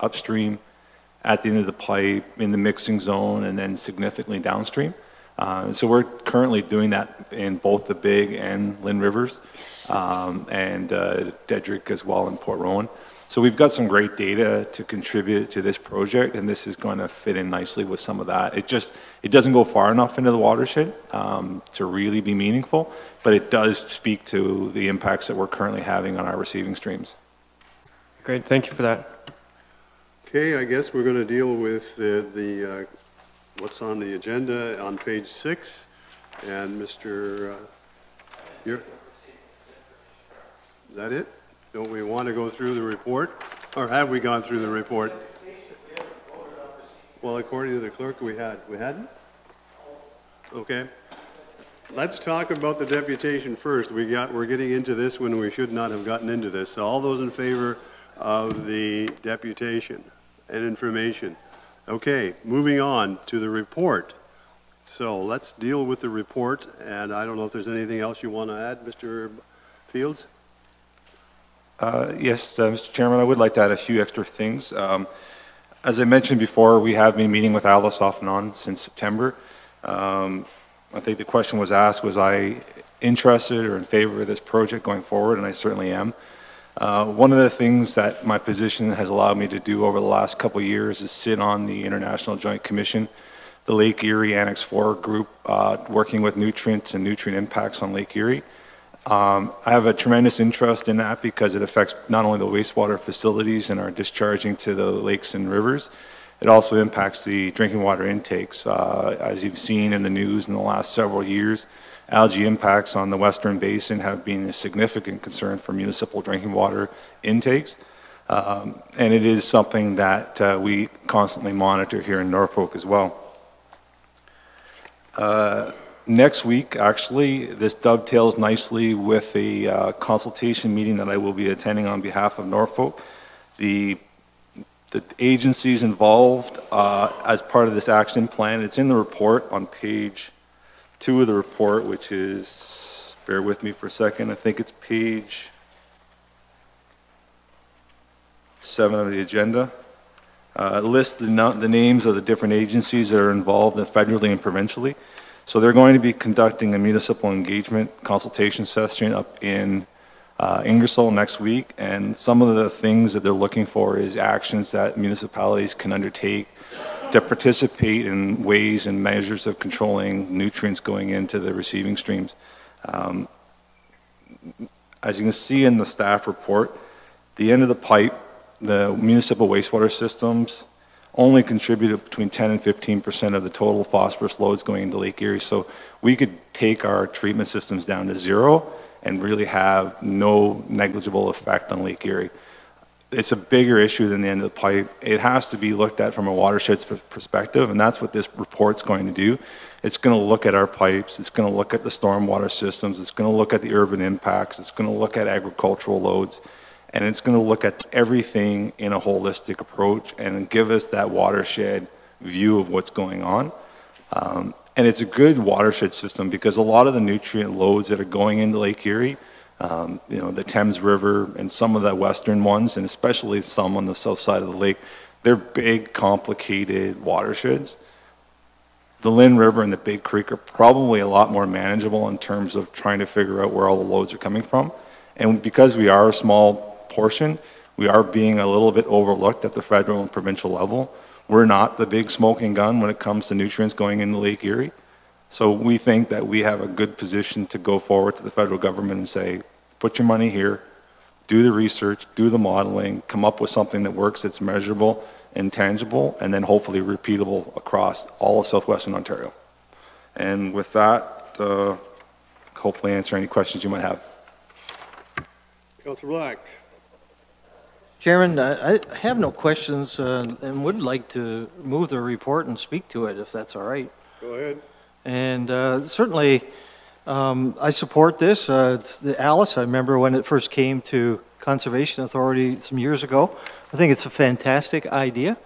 upstream at the end of the pipe, in the mixing zone, and then significantly downstream. So we're currently doing that in both the Big and Lynn Rivers, and Dedrick as well in Port Rowan. So we've got some great data to contribute to this project, and this is going to fit in nicely with some of that. It doesn't go far enough into the watershed to really be meaningful, but it does speak to the impacts that we're currently having on our receiving streams. Great, thank you for that. Okay, I guess we're going to deal with the what's on the agenda on page 6, and Mr. Is that it? Don't we want to go through the report, or have we gone through the report? Well, according to the clerk, we hadn't. Okay, let's talk about the deputation first. We're getting into this when we should not have gotten into this. So all those in favor of the deputation and information. Okay, moving on to the report. So let's deal with the report, and I don't know if there's anything else you want to add, Mr. Fields? Yes, Mr. Chairman, I would like to add a few extra things. As I mentioned before, we have been meeting with Alice off and on since September. I think the question was asked, was I interested or in favor of this project going forward, and I certainly am. One of the things that my position has allowed me to do over the last couple of years is sit on the International Joint Commission, the Lake Erie Annex IV group, working with nutrients and nutrient impacts on Lake Erie. I have a tremendous interest in that because it affects not only the wastewater facilities and our discharging to the lakes and rivers, it also impacts the drinking water intakes. As you've seen in the news in the last several years, algae impacts on the Western Basin have been a significant concern for municipal drinking water intakes. And it is something that we constantly monitor here in Norfolk as well. Next week, actually, this dovetails nicely with a consultation meeting that I will be attending on behalf of Norfolk. The agencies involved as part of this action plan, it's in the report on page 2 of the report, which is, bear with me for a second, I think it's page 7 of the agenda. Lists the names of the different agencies that are involved federally and provincially. So they're going to be conducting a municipal engagement consultation session up in Ingersoll next week, and some of the things that they're looking for is actions that municipalities can undertake to participate in ways and measures of controlling nutrients going into the receiving streams. As you can see in the staff report, the end of the pipe, the municipal wastewater systems, only contributed between 10 and 15% of the total phosphorus loads going into Lake Erie. So we could take our treatment systems down to 0 and really have no negligible effect on Lake Erie. It's a bigger issue than the end of the pipe. It has to be looked at from a watershed perspective, and that's what this report's going to do. It's going to look at our pipes. It's going to look at the stormwater systems. It's going to look at the urban impacts. It's going to look at agricultural loads. And it's going to look at everything in a holistic approach and give us that watershed view of what's going on. And it's a good watershed system because a lot of the nutrient loads that are going into Lake Erie, you know, the Thames River and some of the western ones, and especially some on the south side of the lake, they're big, complicated watersheds. The Lynn River and the Big Creek are probably a lot more manageable in terms of trying to figure out where all the loads are coming from. And because we are a small portion, we are being a little bit overlooked at the federal and provincial level. We're not the big smoking gun when it comes to nutrients going into Lake Erie. So we think that we have a good position to go forward to the federal government and say, put your money here, do the research, do the modeling, come up with something that works, that's measurable and tangible, and then hopefully repeatable across all of southwestern Ontario. And with that, hopefully answer any questions you might have. Councillor Black. Chairman, I have no questions and would like to move the report and speak to it, if that's all right. Go ahead. And certainly, I support this. Alice, I remember when it first came to Conservation Authority some years ago. I think it's a fantastic idea,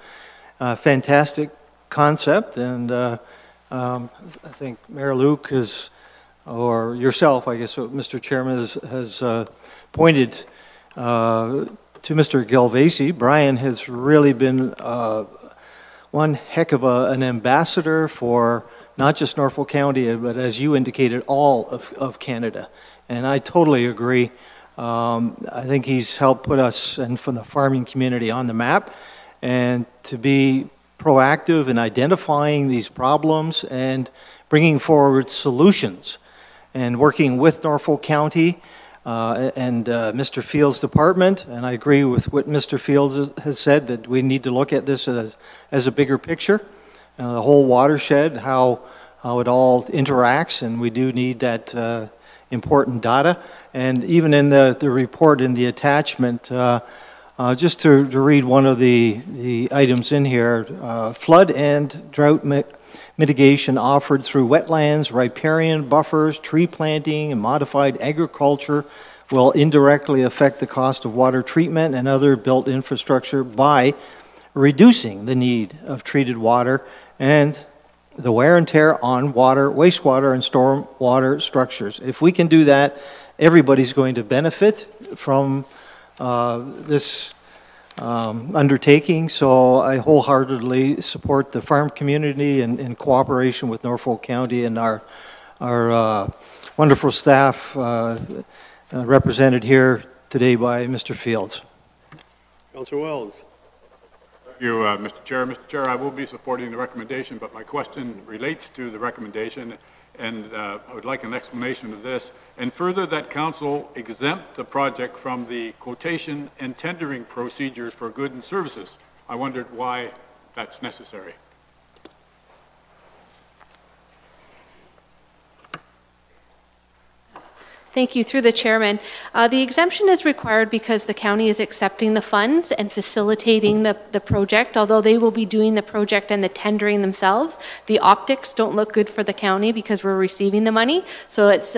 fantastic concept, and I think Mayor Luke is, or yourself, I guess, Mr. Chairman, has pointed to Mr. Galvesi. Brian has really been one heck of an ambassador for not just Norfolk County, but as you indicated, all of Canada. And I totally agree. I think he's helped put us and from the farming community on the map, and to be proactive in identifying these problems and bringing forward solutions and working with Norfolk County and Mr. Fields' department. And I agree with what Mr. Fields has said, that we need to look at this as a bigger picture, the whole watershed, how it all interacts, and we do need that important data. And even in the report, in the attachment, just to read one of the items in here, flood and drought mitigation offered through wetlands, riparian buffers, tree planting, and modified agriculture will indirectly affect the cost of water treatment and other built infrastructure by reducing the need of treated water and the wear and tear on water, wastewater, and storm water structures. If we can do that, everybody's going to benefit from this undertaking. So I wholeheartedly support the farm community and in cooperation with Norfolk County and our wonderful staff represented here today by Mr. Fields. Councillor Wells. Thank you, Mr. Chair. Mr. Chair, I will be supporting the recommendation, but my question relates to the recommendation, and I would like an explanation of this. And further, that Council exempt the project from the quotation and tendering procedures for goods and services. I wondered why that's necessary. Thank you, through the chairman. The exemption is required because the county is accepting the funds and facilitating the project. Although they will be doing the project and the tendering themselves, the optics don't look good for the county because we're receiving the money. So it's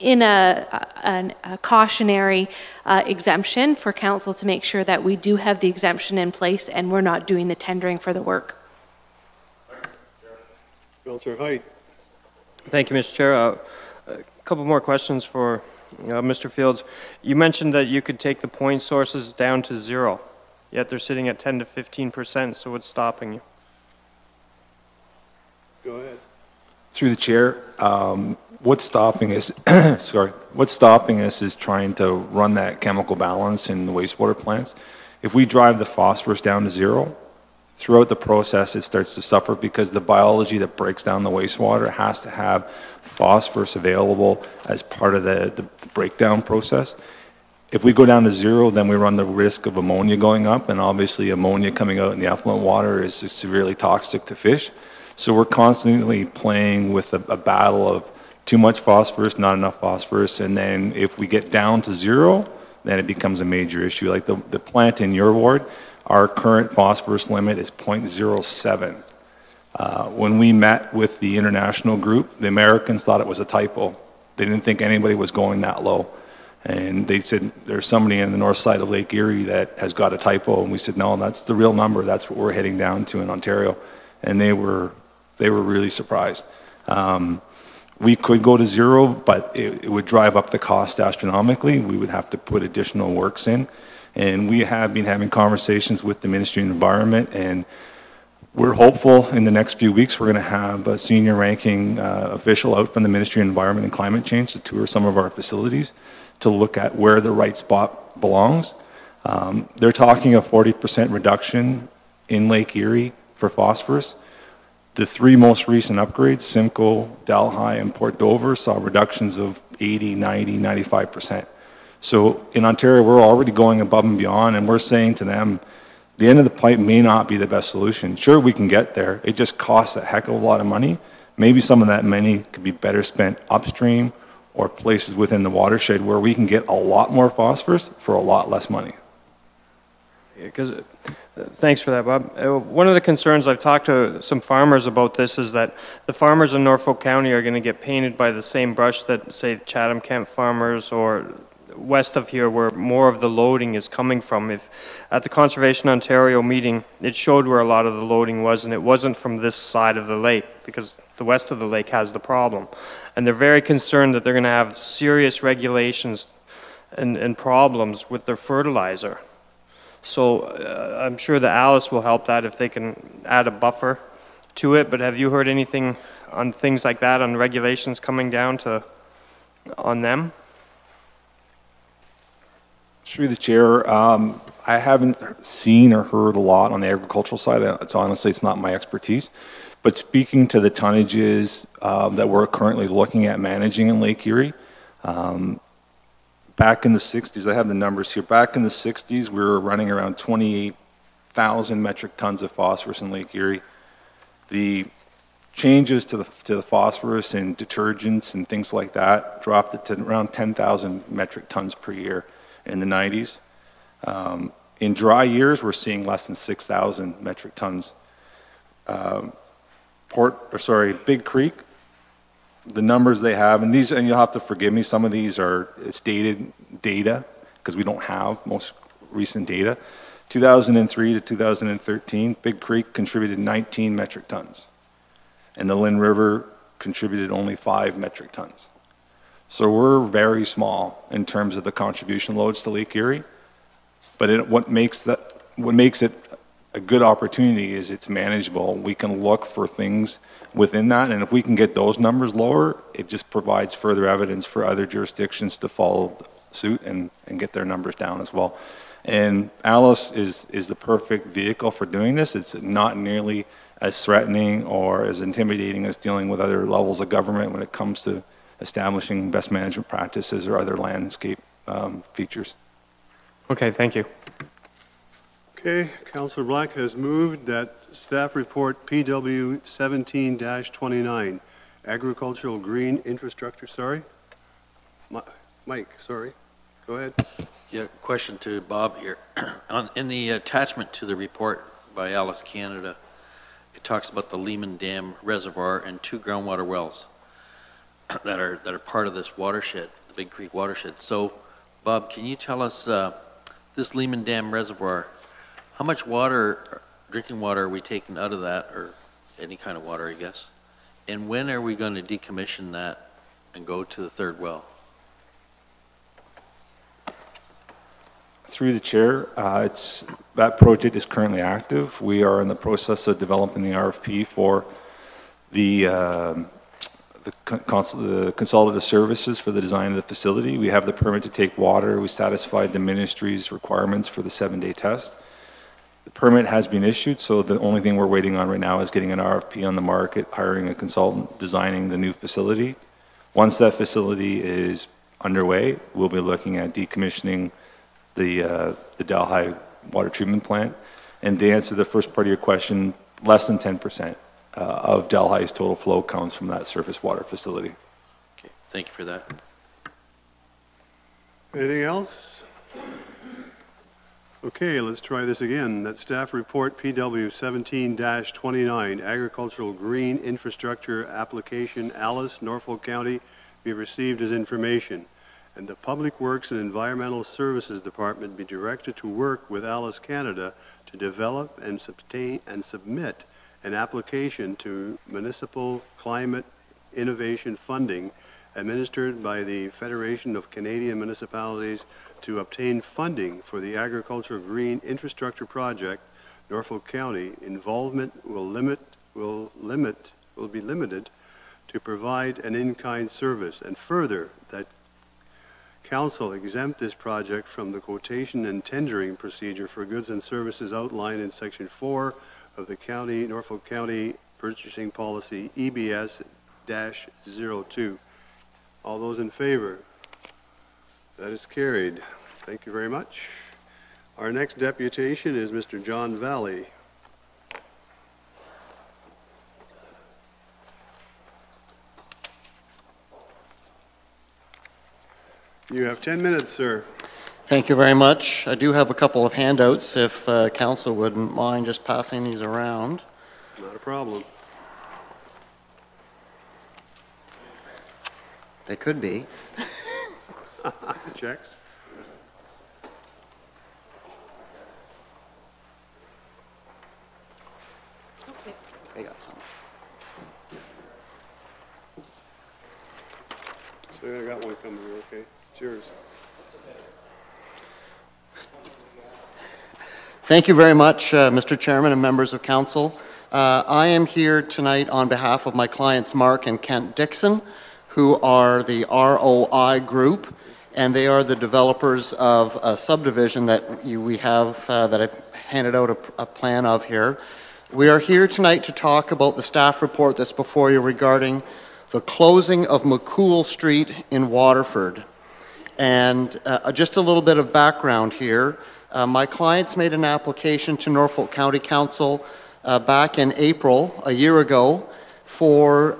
in a cautionary exemption for council to make sure that we do have the exemption in place and we're not doing the tendering for the work. Councillor Haidt. Thank you, Mr. Chair. Couple more questions for Mr. Fields. You mentioned that you could take the point sources down to zero, yet they're sitting at 10% to 15%. So what's stopping you? Go ahead. Through the chair, what's stopping us? Sorry, what's stopping us is trying to run that chemical balance in the wastewater plants. If we drive the phosphorus down to zero, throughout the process it starts to suffer because the biology that breaks down the wastewater has to have phosphorus available as part of the breakdown process. If we go down to zero, then we run the risk of ammonia going up, and obviously ammonia coming out in the effluent water is severely toxic to fish. So we're constantly playing with a battle of too much phosphorus, not enough phosphorus, and then if we get down to zero, then it becomes a major issue. Like the plant in your ward, our current phosphorus limit is 0.07. When we met with the international group, the Americans thought it was a typo. They didn't think anybody was going that low. And they said, there's somebody in the north side of Lake Erie that has got a typo. And we said, no, that's the real number. That's what we're heading down to in Ontario. And they were really surprised. We could go to zero, but it would drive up the cost astronomically. We would have to put additional works in. And we have been having conversations with the Ministry of Environment, and we're hopeful in the next few weeks we're going to have a senior ranking official out from the Ministry of Environment and Climate Change to tour some of our facilities to look at where the right spot belongs. They're talking a 40% reduction in Lake Erie for phosphorus. The three most recent upgrades, Simcoe, Delhi, and Port Dover, saw reductions of 80, 90, 95%. So in Ontario, we're already going above and beyond, and we're saying to them, the end of the pipe may not be the best solution. Sure, we can get there. It just costs a heck of a lot of money. Maybe some of that money could be better spent upstream or places within the watershed where we can get a lot more phosphorus for a lot less money. Because, thanks for that, Bob. One of the concerns I've talked to some farmers about this is that the farmers in Norfolk County are going to get painted by the same brush that, say, Chatham-Kent farmers or west of here where more of the loading is coming from. If at the Conservation Ontario meeting, it showed where a lot of the loading was, and it wasn't from this side of the lake because the west of the lake has the problem. And they're very concerned that they're going to have serious regulations and problems with their fertilizer. So I'm sure the Alice will help that if they can add a buffer to it. But have you heard anything on things like that, on regulations coming down to on them? Through the chair, I haven't seen or heard a lot on the agricultural side. It's honestly, it's not my expertise. But speaking to the tonnages that we're currently looking at managing in Lake Erie, back in the 60s, I have the numbers here. Back in the 60s, we were running around 28,000 metric tons of phosphorus in Lake Erie. The changes to the phosphorus and detergents and things like that dropped it to around 10,000 metric tons per year in the 90s. In dry years, we're seeing less than 6,000 metric tons. Big Creek, the numbers they have, and these, and you'll have to forgive me, some of these are, it's dated data, because we don't have most recent data. 2003 to 2013, Big Creek contributed 19 metric tons, and the Lynn River contributed only 5 metric tons. So we're very small in terms of the contribution loads to Lake Erie, but what makes it a good opportunity is it's manageable. We can look for things within that, and if we can get those numbers lower, it just provides further evidence for other jurisdictions to follow suit and get their numbers down as well. And Alice is the perfect vehicle for doing this. It's not nearly as threatening or as intimidating as dealing with other levels of government when it comes to establishing best management practices or other landscape features. Okay, thank you. Okay, Councillor Black has moved that staff report PW17-29, agricultural green infrastructure, sorry. Mike, sorry, go ahead. Yeah, question to Bob here. In the attachment to the report by Alice Canada, it talks about the Lehman Dam Reservoir and 2 groundwater wells that are part of this watershed, the Big Creek watershed. So, Bob, can you tell us this Lehman Dam Reservoir, how much water, drinking water, are we taking out of that, or any kind of water, I guess? And when are we going to decommission that and go to the 3rd well? Through the chair, that project is currently active. We are in the process of developing the RFP for the consultative services for the design of the facility. We have the permit to take water. We satisfied the ministry's requirements for the 7-day test. The permit has been issued, so the only thing we're waiting on right now is getting an RFP on the market, hiring a consultant, designing the new facility. Once that facility is underway, we'll be looking at decommissioning the Delhi water treatment plant. And to answer the first part of your question, less than 10% of Delhi's total flow comes from that surface water facility. Okay, thank you for that. Anything else? Okay, let's try this again. That staff report PW17-29, agricultural green infrastructure application, Alice, Norfolk County, be received as information, and the Public Works and Environmental Services Department be directed to work with Alice Canada to develop and submit an application to Municipal Climate Innovation Funding administered by the Federation of Canadian Municipalities to obtain funding for the Agriculture Green Infrastructure Project, Norfolk County. Involvement will be limited to provide an in-kind service, and further that Council exempt this project from the quotation and tendering procedure for goods and services outlined in Section 4 of the County, Norfolk County Purchasing Policy EBS-02. All those in favor? That is carried. Thank you very much. Our next deputation is Mr. John Valli. You have 10 minutes, sir. Thank you very much. I do have a couple of handouts, if council wouldn't mind just passing these around. Not a problem. They could be. Checks. Okay. They got some. So I got one coming here, okay? Yours. Thank you very much, Mr. Chairman and members of Council. I am here tonight on behalf of my clients Mark and Kent Dixon, who are the ROI group, and they are the developers of a subdivision that we have, that I've handed out a plan of here. We are here tonight to talk about the staff report that's before you regarding the closing of McCool Street in Waterford. And just a little bit of background here. My clients made an application to Norfolk County Council back in April, a year ago, for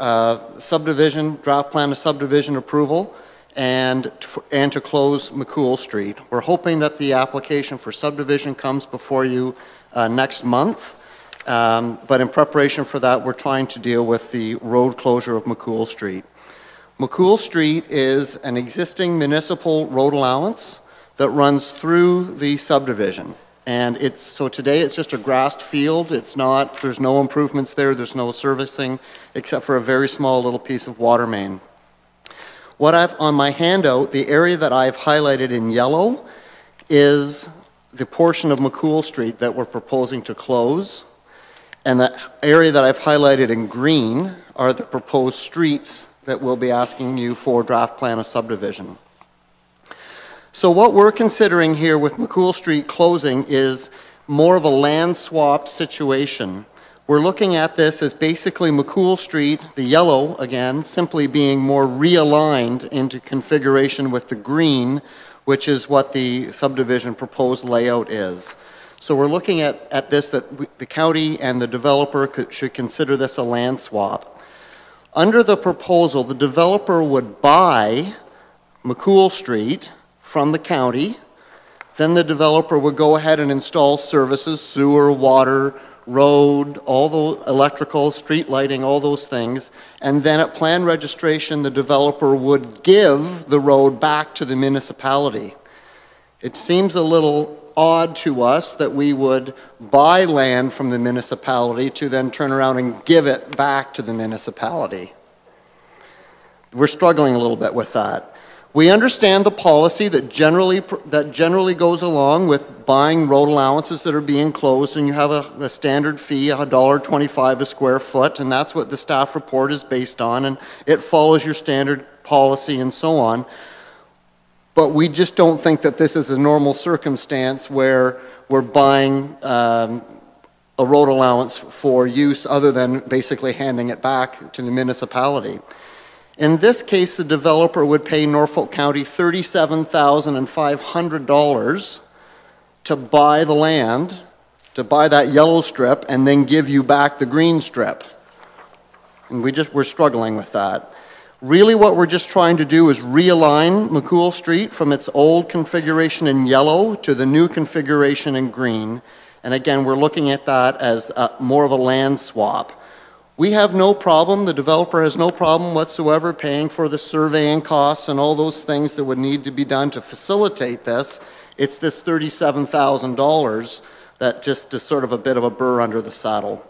subdivision, draft plan of subdivision approval, and to close McCool Street. We're hoping that the application for subdivision comes before you next month. But in preparation for that, we're trying to deal with the road closure of McCool Street. McCool Street is an existing municipal road allowance that runs through the subdivision. And it's, so today it's just a grassed field. It's not, there's no improvements there. There's no servicing except for a very small little piece of water main. What I've on my handout, the area that I've highlighted in yellow is the portion of McCool Street that we're proposing to close. And the area that I've highlighted in green are the proposed streets that we'll be asking you for draft plan of subdivision. So what we're considering here with McCool Street closing is more of a land swap situation. We're looking at this as basically McCool Street, the yellow again, simply being more realigned into configuration with the green, which is what the subdivision proposed layout is. So we're looking at this that the county and the developer should consider this a land swap. Under the proposal, the developer would buy McCool Street from the county. Then the developer would go ahead and install services, sewer, water, road, all the electrical, street lighting, all those things. And then at plan registration, the developer would give the road back to the municipality. It seems a little odd to us that we would buy land from the municipality to then turn around and give it back to the municipality. We're struggling a little bit with that. We understand the policy that generally goes along with buying road allowances that are being closed, and you have a standard fee, $1.25 a square foot, and that's what the staff report is based on, and it follows your standard policy and so on. But we just don't think that this is a normal circumstance where we're buying a road allowance for use other than basically handing it back to the municipality. In this case, the developer would pay Norfolk County $37,500 to buy the land, to buy that yellow strip, and then give you back the green strip. And we're struggling with that. Really what we're just trying to do is realign McCool Street from its old configuration in yellow to the new configuration in green. And again, we're looking at that as more of a land swap. We have no problem, the developer has no problem whatsoever paying for the surveying costs and all those things that would need to be done to facilitate this. It's this $37,000 that just is sort of a bit of a burr under the saddle.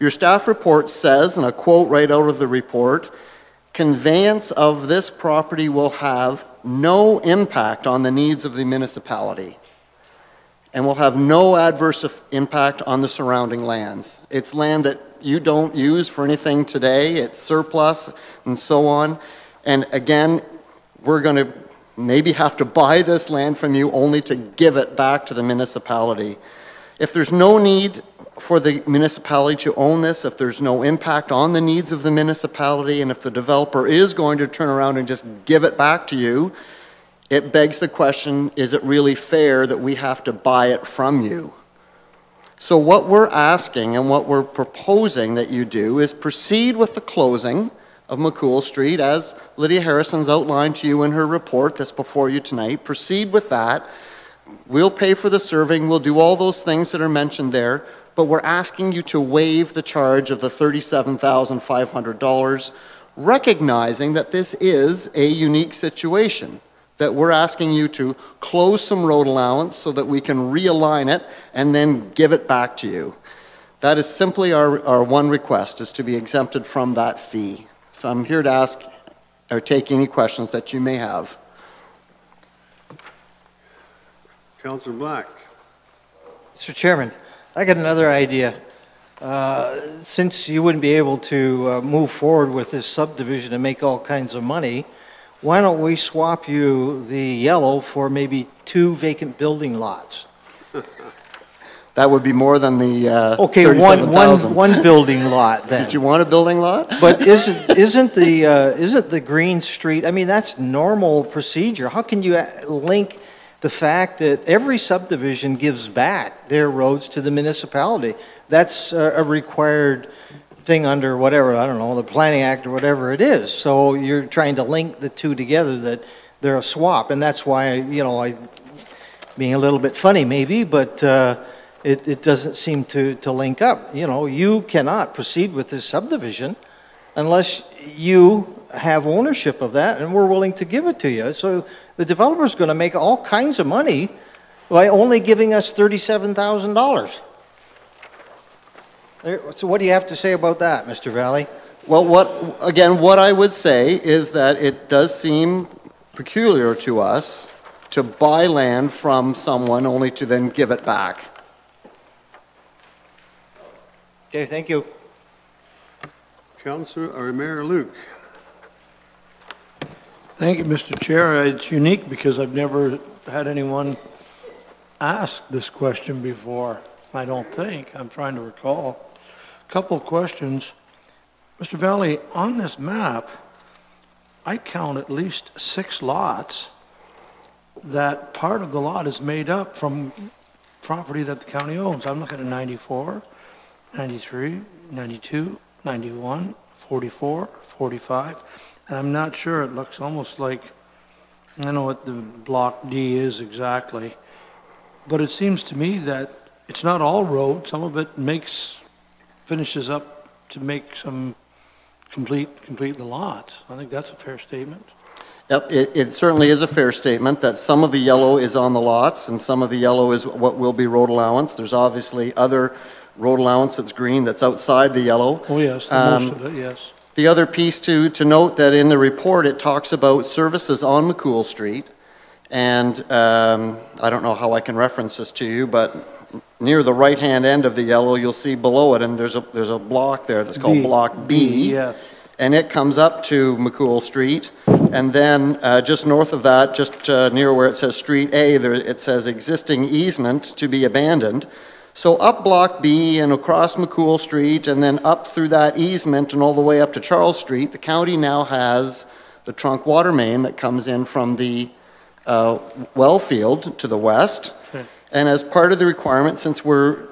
Your staff report says, and a quote right out of the report, "Conveyance of this property will have no impact on the needs of the municipality and will have no adverse impact on the surrounding lands." It's land that you don't use for anything today, it's surplus and so on. And again, we're going to maybe have to buy this land from you only to give it back to the municipality. If there's no need for the municipality to own this, if there's no impact on the needs of the municipality, and if the developer is going to turn around and just give it back to you, it begs the question, is it really fair that we have to buy it from you? So what we're asking and what we're proposing that you do is proceed with the closing of McCool Street, as Lydia Harrison's outlined to you in her report that's before you tonight. Proceed with that. We'll pay for the serving, we'll do all those things that are mentioned there, but we're asking you to waive the charge of the $37,500, recognizing that this is a unique situation, that we're asking you to close some road allowance so that we can realign it and then give it back to you. That is simply our one request, is to be exempted from that fee. So I'm here to ask or take any questions that you may have. Councillor Black. Mr. Chairman, I got another idea. Since you wouldn't be able to move forward with this subdivision and make all kinds of money, why don't we swap you the yellow for maybe 2 vacant building lots? That would be more than the okay, one building lot then. Did you want a building lot? But isn't the Green Street? I mean, that's normal procedure. How can you link the fact that every subdivision gives back their roads to the municipality? That's a required thing under whatever, I don't know, the Planning Act or whatever it is. So you're trying to link the two together, that they're a swap. And that's why, you know, being a little bit funny maybe, but it doesn't seem to link up. You know, you cannot proceed with this subdivision unless you have ownership of that and we're willing to give it to you. So the developer's going to make all kinds of money by only giving us $37,000. So what do you have to say about that, Mr. Valli? Well, what I would say is that it does seem peculiar to us to buy land from someone only to then give it back. Okay, thank you. Councillor or Mayor Luke. Thank you, Mr. Chair. It's unique because I've never had anyone ask this question before. I don't think. I'm trying to recall. Couple questions. Mr. Valli, on this map, I count at least 6 lots that part of the lot is made up from property that the county owns. I'm looking at 94, 93, 92, 91, 44, 45, and I'm not sure. It looks almost like, I don't know what the block D is exactly, but it seems to me that it's not all road. Some of it finishes up to make some complete the lots. I think that's a fair statement. Yep, it certainly is a fair statement that some of the yellow is on the lots and some of the yellow is what will be road allowance. There's obviously other road allowance that's green that's outside the yellow. Oh yes, most of it, yes. The other piece to note that in the report it talks about services on McCool Street, and I don't know how I can reference this to you, but near the right-hand end of the yellow, you'll see below it, and there's a block there that's called Block B, yeah. And it comes up to McCool Street, and then just north of that, just near where it says Street A, there it says existing easement to be abandoned. So up Block B and across McCool Street, and then up through that easement and all the way up to Charles Street, the county now has the trunk water main that comes in from the well field to the west. Okay. And as part of the requirement, since we're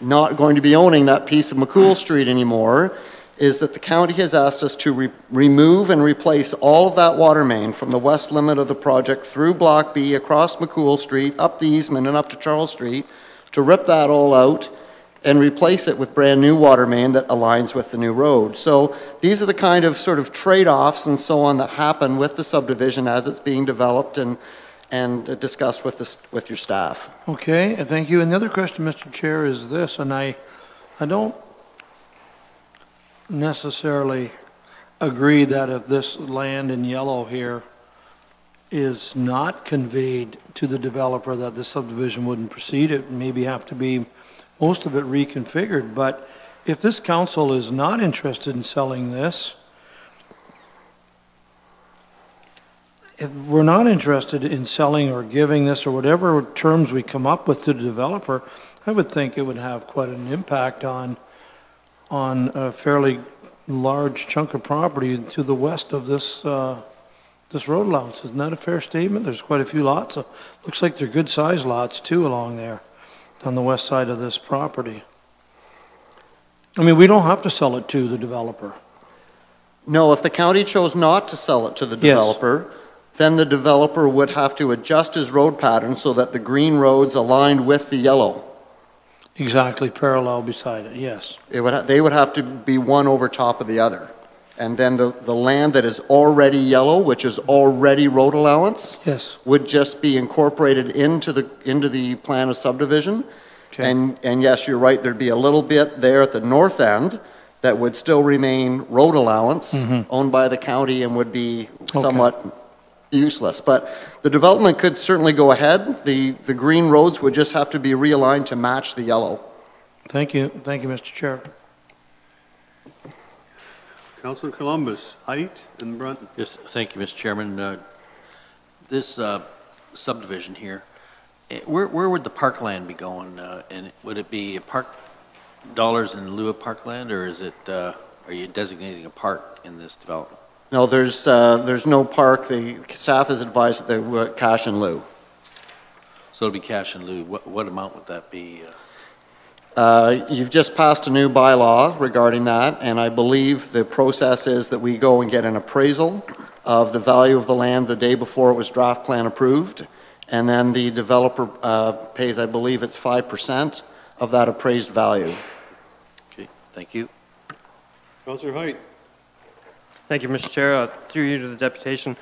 not going to be owning that piece of McCool Street anymore, is that the county has asked us to remove and replace all of that water main from the west limit of the project through Block B, across McCool Street, up the easement and up to Charles Street, to rip that all out and replace it with brand new water main that aligns with the new road. So these are the kind of sort of trade-offs and so on that happen with the subdivision as it's being developed and discussed with your staff. Okay, thank you. Another question, Mr. Chair, is this, and I don't necessarily agree that if this land in yellow here is not conveyed to the developer that the subdivision wouldn't proceed. It maybe have to be most of it reconfigured, but if this council is not interested in selling this, if we're not interested in selling or giving this or whatever terms we come up with to the developer, I would think it would have quite an impact on a fairly large chunk of property to the west of this this road allowance. Isn't that a fair statement? There's quite a few lots. Looks like they're good sized lots too along there on the west side of this property. I mean, we don't have to sell it to the developer. No, if the county chose not to sell it to the developer, yes, then the developer would have to adjust his road pattern so that the green roads aligned with the yellow. Exactly, parallel beside it, yes. They would have to be one over top of the other. And then the land that is already yellow, which is already road allowance, yes, would just be incorporated into the plan of subdivision. Okay. And yes, you're right, there'd be a little bit there at the north end that would still remain road allowance, mm-hmm, owned by the county and would be somewhat... okay, useless, but the The development could certainly go ahead. The green roads would just have to be realigned to match the yellow. Thank you. Thank you, Mr. Chair. Councillor Columbus, Haidt and Brunton. Yes, thank you, Mr. Chairman. This subdivision here, where would the parkland be going? And would it be a park dollars in lieu of parkland, or is it? Are you designating a park in this development? No, there's no park. The staff is advised that they were cash in lieu. So it'll be cash in lieu. What amount would that be? You've just passed a new bylaw regarding that, and I believe the process is that we go and get an appraisal of the value of the land the day before it was draft plan approved, and then the developer pays, I believe it's 5% of that appraised value. Okay, thank you. Councillor Haidt. Thank you, Mr. Chair. Through you to the deputation.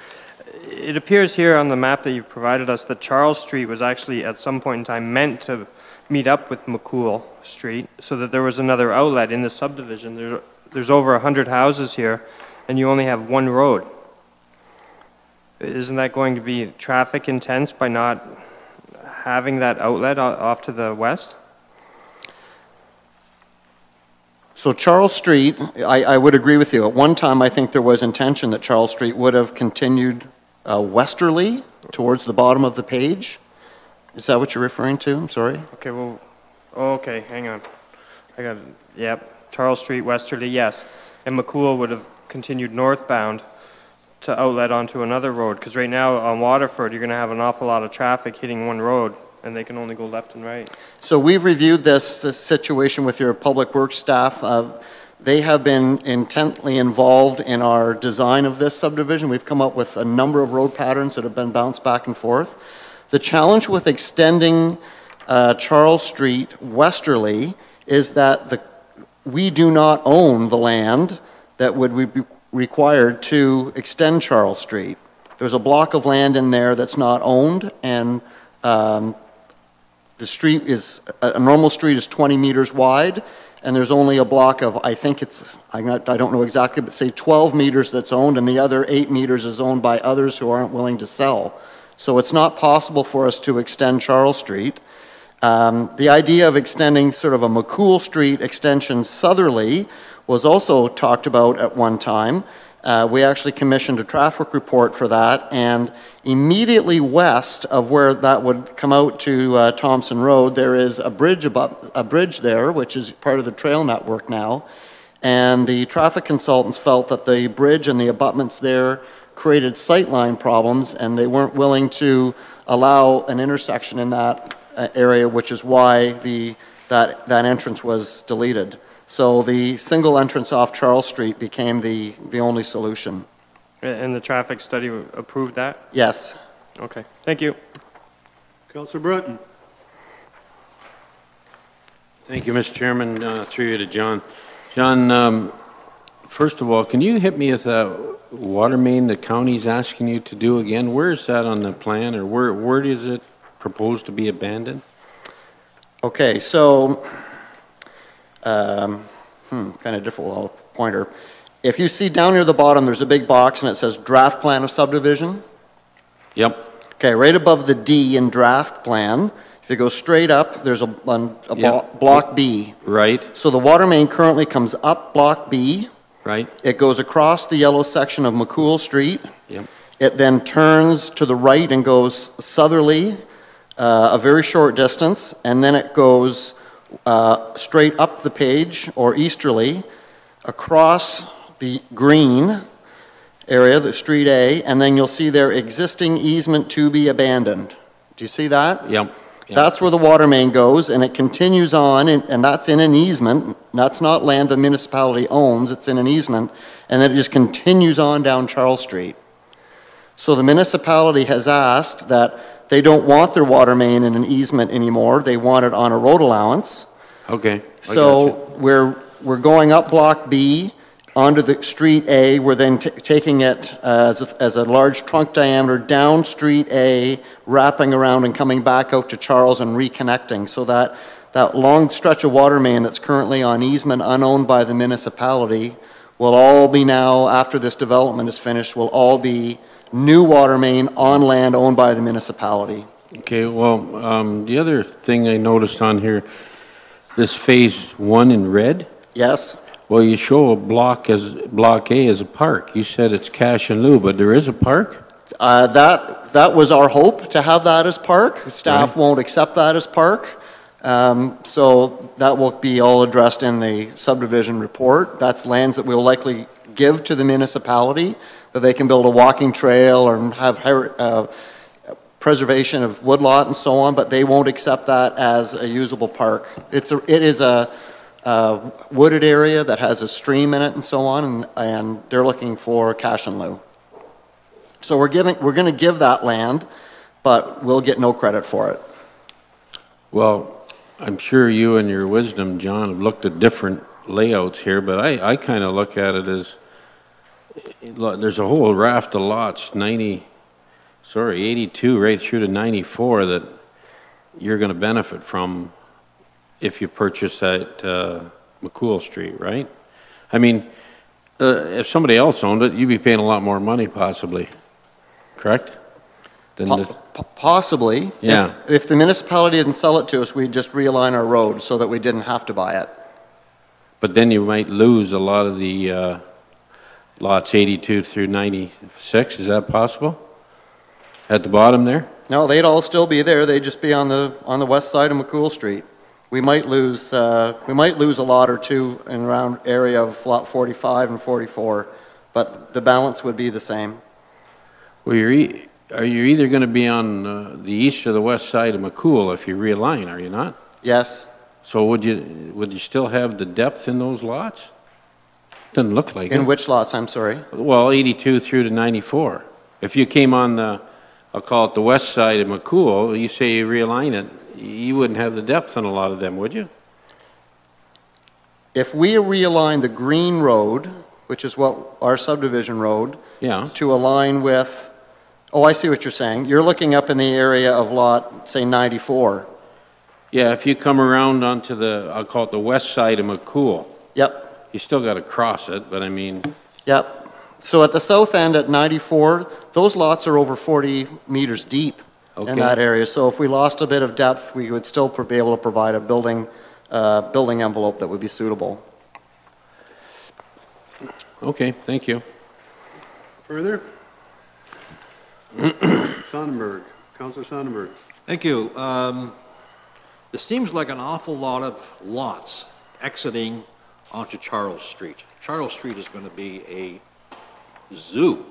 It appears here on the map that you've provided us that Charles Street was actually at some point in time meant to meet up with McCool Street, so that there was another outlet in the subdivision. There's over 100 houses here, and you only have one road. Isn't that going to be traffic intense by not having that outlet off to the west? So Charles Street, I would agree with you. At one time, I think there was intention that Charles Street would have continued westerly towards the bottom of the page. Is that what you're referring to? I'm sorry. Okay, well, okay, hang on. I got, yep, Charles Street westerly, yes. And McCool would have continued northbound to outlet onto another road, because right now on Waterford, you're going to have an awful lot of traffic hitting one road, and they can only go left and right. So we've reviewed this situation with your public works staff. They have been intently involved in our design of this subdivision. We've come up with a number of road patterns that have been bounced back and forth. The challenge with extending Charles Street westerly is that we do not own the land that would be required to extend Charles Street. There's a block of land in there that's not owned, and the street is, a normal street is 20 meters wide, and there's only a block of, I think it's, I don't know exactly, but say 12 meters that's owned, and the other 8 meters is owned by others who aren't willing to sell. So it's not possible for us to extend Charles Street. The idea of extending sort of a McCool Street extension southerly was also talked about at one time. We actually commissioned a traffic report for that, and immediately west of where that would come out to Thompson Road, there is a bridge there, which is part of the trail network now, and the traffic consultants felt that the bridge and the abutments there created sightline problems, and they weren't willing to allow an intersection in that area, which is why that entrance was deleted. So the single entrance off Charles Street became the only solution. And the traffic study approved that? Yes. Okay, thank you. Councillor Brunton. Thank you, Mr. Chairman. Through you to John. John, first of all, can you hit me with a water main the county's asking you to do again? Where is that on the plan, or where is it proposed to be abandoned? Okay, so... kind of difficult pointer. If you see down near the bottom, there's a big box and it says draft plan of subdivision. Yep. Okay, right above the D in draft plan, if you go straight up, there's a yep. Block B. Right. So the water main currently comes up block B. Right. It goes across the yellow section of McCool Street. Yep. It then turns to the right and goes southerly a very short distance, and then it goes straight up the page or easterly across the green area, the street A, and then you'll see there existing easement to be abandoned. Do you see that? Yep. That's where the water main goes, and it continues on, and that's in an easement. That's not land the municipality owns, it's in an easement, and then it just continues on down Charles Street. So the municipality has asked that they don't want their water main in an easement anymore. They want it on a road allowance. Okay. So we're going up block B onto the street A. We're then taking it as a large trunk diameter down street A, wrapping around and coming back out to Charles and reconnecting. So that long stretch of water main that's currently on easement unowned by the municipality will all be now, after this development is finished, will all be new water main on land owned by the municipality. Okay, well, the other thing I noticed on here, this phase one in red. Yes. Well, you show a block A as a park. You said it's cash and lieu, but there is a park? That was our hope, to have that as park. Staff won't accept that as park. So that will be all addressed in the subdivision report. That's lands that we'll likely give to the municipality, that they can build a walking trail or have preservation of woodlot and so on, but they won't accept that as a usable park. It is a wooded area that has a stream in it and so on, and they're looking for cash and lieu. So we're going to give that land, but we'll get no credit for it. Well, I'm sure you and your wisdom, John, have looked at different layouts here, but I kind of look at it as there's a whole raft of lots, 82 right through to 94 that you're going to benefit from if you purchase at McCool Street, right? I mean, if somebody else owned it, you'd be paying a lot more money possibly, correct? Possibly. Yeah. If the municipality didn't sell it to us, we'd just realign our road so that we didn't have to buy it. But then you might lose a lot of the lots 82 through 96. Is that possible? At the bottom there? No, they'd all still be there. They'd just be on the west side of McCool Street. We might lose a lot or two in around area of lot 45 and 44, but the balance would be the same. Well, are you either going to be on the east or the west side of McCool if you realign, are you not? Yes. So would you still have the depth in those lots? Doesn't look like it. In which lots, I'm sorry? Well, 82 through to 94. If you came on the, I'll call it the west side of McCool, you say you realign it, you wouldn't have the depth on a lot of them, would you? If we realign the green road, which is what our subdivision road, to align with... Oh, I see what you're saying. You're looking up in the area of lot, say, 94. Yeah, if you come around onto the, I'll call it the west side of McCool. Yep. You still got to cross it, but I mean... Yep. So at the south end at 94, those lots are over 40 meters deep in that area. So if we lost a bit of depth, we would still be able to provide a building envelope that would be suitable. Okay, thank you. Further? Sonnenberg, Councillor Sonnenberg. Thank you. This seems like an awful lot of lots exiting onto Charles Street. Charles Street is going to be a zoo.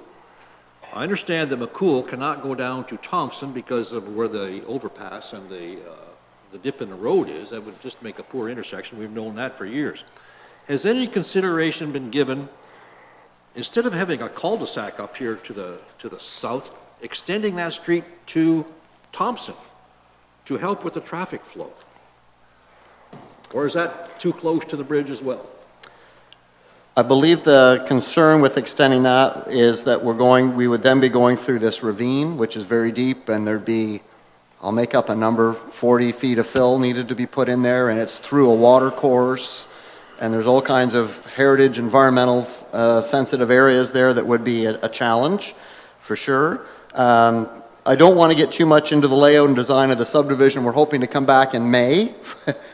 I understand that McCool cannot go down to Thompson because of where the overpass and the dip in the road is. That would just make a poor intersection. We've known that for years. Has any consideration been given, instead of having a cul-de-sac up here to the south, extending that street to Thompson to help with the traffic flow? Or is that too close to the bridge as well? I believe the concern with extending that is that we would then be going through this ravine, which is very deep, and there'd be, I'll make up a number, 40 feet of fill needed to be put in there, and it's through a water course, and there's all kinds of heritage, environmental sensitive areas there that would be a challenge. For sure. I don't want to get too much into the layout and design of the subdivision. We're hoping to come back in May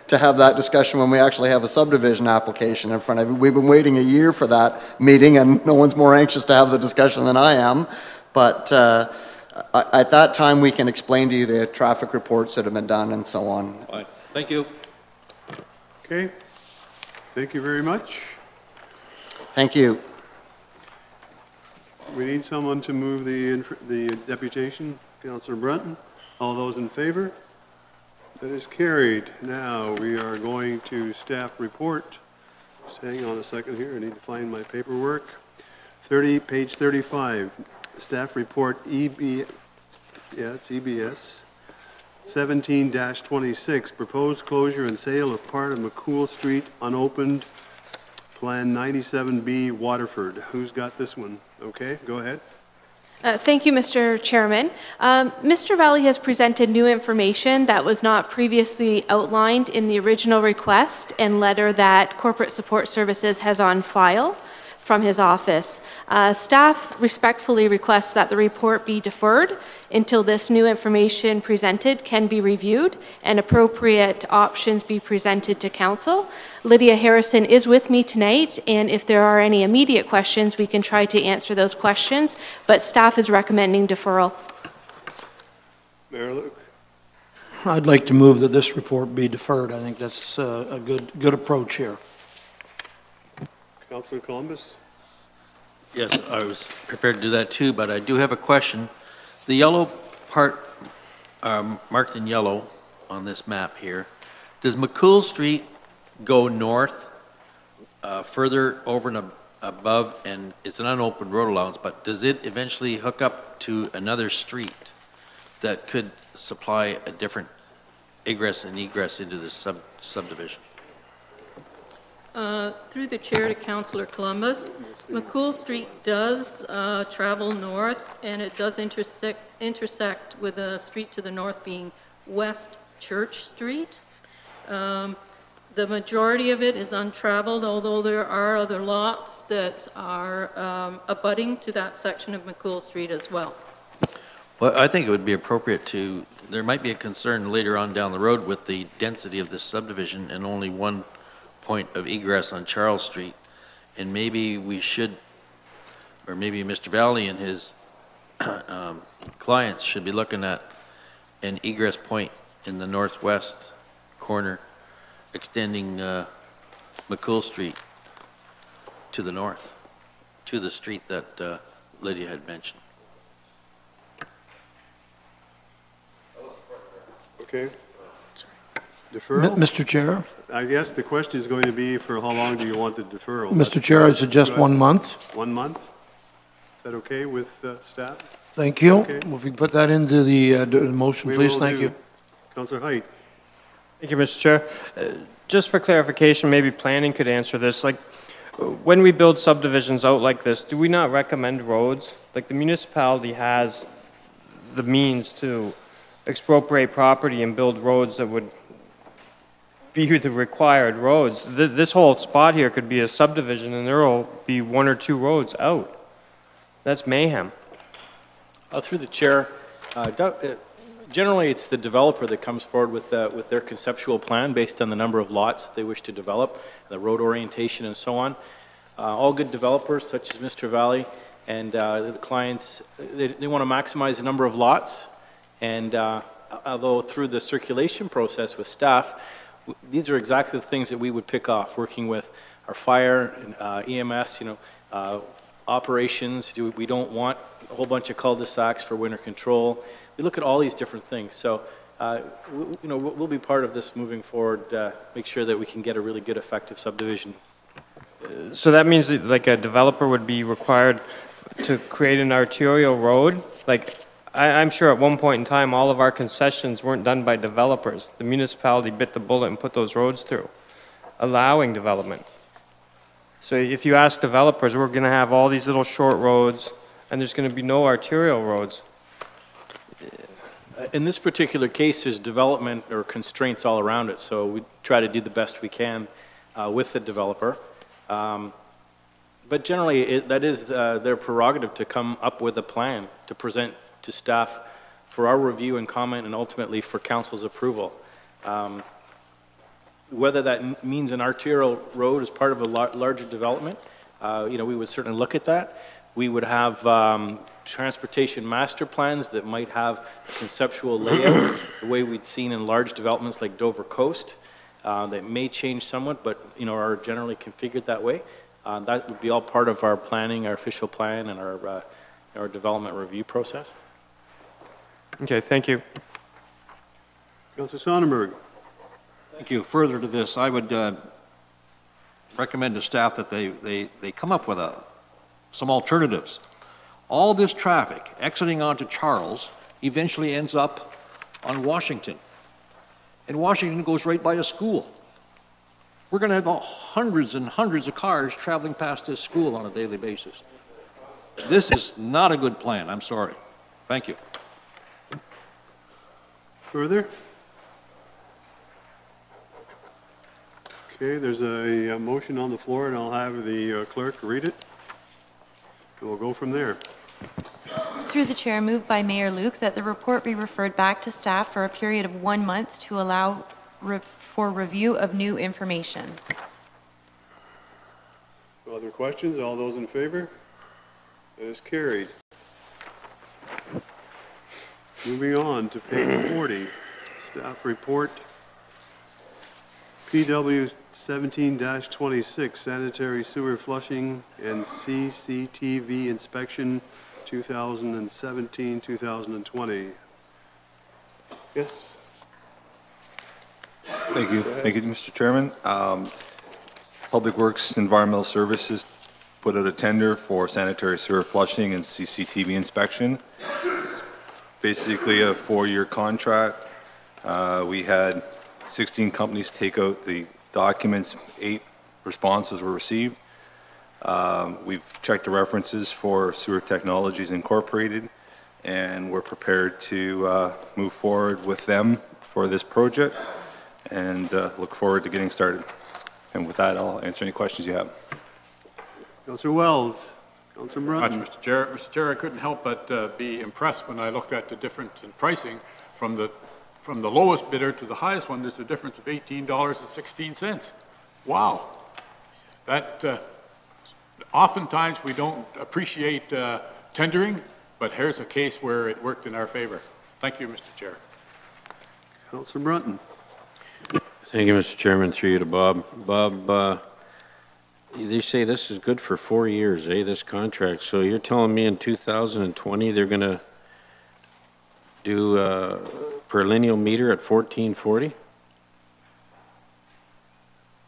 to have that discussion when we actually have a subdivision application in front of you. We've been waiting a year for that meeting, and no one's more anxious to have the discussion than I am. But at that time, we can explain to you the traffic reports that have been done and so on. All right. Thank you. Okay. Thank you very much. Thank you. We need someone to move the deputation. Councillor Brunton. All those in favor? That is carried. Now we are going to staff report. Just hang on a second here. I need to find my paperwork. Page 35. Staff report EBS 17-26. Proposed closure and sale of part of McCool Street, unopened. Plan 97B, Waterford. Who's got this one? Okay, go ahead. Thank you, Mr. Chairman. Mr. Valli has presented new information that was not previously outlined in the original request and letter that Corporate Support Services has on file. from his office. Staff respectfully requests that the report be deferred until this new information presented can be reviewed and appropriate options be presented to Council. Lydia Harrison is with me tonight, and if there are any immediate questions, we can try to answer those questions, but staff is recommending deferral. Mayor Luke. I'd like to move that this report be deferred. I think that's a good approach here. Councillor Columbus? Yes, I was prepared to do that too, but I do have a question. The yellow part marked in yellow on this map here, does McCool Street go north further over and above, and it's an unopened road allowance, but does it eventually hook up to another street that could supply a different ingress and egress into this subdivision? Through the chair to Councillor Columbus, McCool Street does travel north, and it does intersect with a street to the north being West Church Street. The majority of it is untraveled, although there are other lots that are abutting to that section of McCool Street as well. Well, I think it would be appropriate to, there might be a concern later on down the road with the density of this subdivision and only one point of egress on Charles Street, and maybe we should, or maybe Mr. Valli and his clients should be looking at an egress point in the northwest corner extending McCool Street to the north, to the street that Lydia had mentioned. Okay. Deferral? Mr. Chair? I guess the question is going to be for how long do you want the deferral? Mr. Chair, I suggest 1 month. 1 month? Is that okay with staff? Thank you. Okay. Well, if we put that into the motion, please. Thank you. Councillor Haidt. Thank you, Mr. Chair. Just for clarification, maybe planning could answer this. Like, when we build subdivisions out like this, do we not recommend roads? Like, the municipality has the means to expropriate property and build roads that would be the required roads. This whole spot here could be a subdivision, and there will be 1 or 2 roads out. That's mayhem. Through the chair, generally it's the developer that comes forward with their conceptual plan based on the number of lots they wish to develop, the road orientation and so on. All good developers, such as Mr. Valli and the clients, they want to maximize the number of lots, and although through the circulation process with staff, these are exactly the things that we would pick off, working with our fire and EMS, operations. We don't want a whole bunch of cul-de-sacs for winter control. We look at all these different things. So, we'll be part of this moving forward. Make sure that we can get a really good, effective subdivision. So that means that, like, a developer would be required to create an arterial road, like. I'm sure at one point in time all of our concessions weren't done by developers. The municipality bit the bullet and put those roads through, allowing development. So if you ask developers, we're going to have all these little short roads and there's going to be no arterial roads. In this particular case, there's development or constraints all around it, so we try to do the best we can with the developer. But generally, that is their prerogative to come up with a plan to present to staff for our review and comment, and ultimately for Council's approval. Whether that means an arterial road as part of a larger development, we would certainly look at that. We would have transportation master plans that might have a conceptual layout, the way we'd seen in large developments like Dover Coast. That may change somewhat, but are generally configured that way. That would be all part of our planning, our official plan, and our development review process. Okay, thank you. Councillor Sonnenberg. Thank you. Further to this, I would recommend to staff that they come up with some alternatives. All this traffic exiting onto Charles eventually ends up on Washington. And Washington goes right by a school. We're going to have hundreds and hundreds of cars traveling past this school on a daily basis. This is not a good plan. I'm sorry. Thank you. Further? Okay, there's a motion on the floor, and I'll have the clerk read it. We'll go from there. Through the chair, moved by Mayor Luke that the report be referred back to staff for a period of 1 month to allow for review of new information. Other questions? All those in favor? That is carried. Moving on to page 40, staff report PW17-26 sanitary sewer flushing and CCTV inspection 2017-2020. Yes. Thank you. Thank you, Mr. Chairman. Public Works Environmental Services put out a tender for sanitary sewer flushing and CCTV inspection. It's basically a 4-year contract. We had 16 companies take out the documents. 8 responses were received. We've checked the references for Sewer Technologies Incorporated, and we're prepared to move forward with them for this project and look forward to getting started. And with that, I'll answer any questions you have. Councillor Wells. Councillor Brunton. Much, Mr. Chair. Mr. Chair, I couldn't help but be impressed when I looked at the difference in pricing from the lowest bidder to the highest one. There's a difference of $18.16. Wow. That oftentimes we don't appreciate tendering, but here's a case where it worked in our favor. Thank you, Mr. Chair. Councillor Brunton. Thank you, Mr. Chairman. Through you to Bob. Bob, they say this is good for 4 years, eh, this contract. So you're telling me in 2020 they're going to do per lineal meter at $14.40?